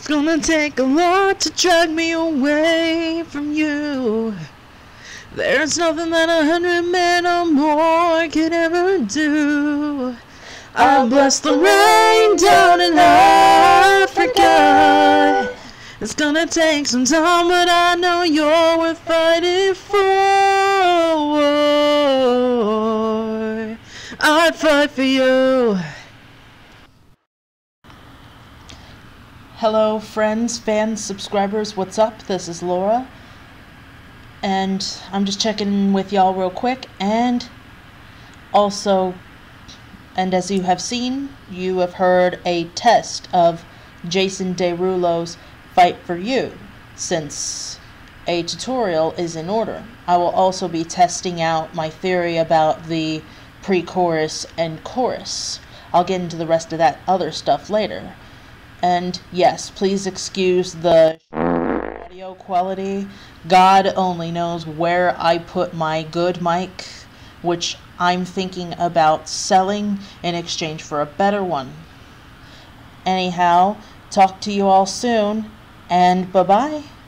It's gonna take a lot to drag me away from you. There's nothing that 100 men or more could ever do. I'll bless the rain down in Africa. It's gonna take some time, but I know you're worth fighting for. I'd fight for you. Hello friends, fans, subscribers, what's up? This is Laura, and I'm just checking in with y'all real quick. And also, and as you have seen, you have heard a test of Jason Derulo's Fight for You, since a tutorial is in order. I will also be testing out my theory about the pre-chorus and chorus. I'll get into the rest of that other stuff later. And yes, please excuse the audio quality. God only knows where I put my good mic, which I'm thinking about selling in exchange for a better one. Anyhow, talk to you all soon, and bye-bye.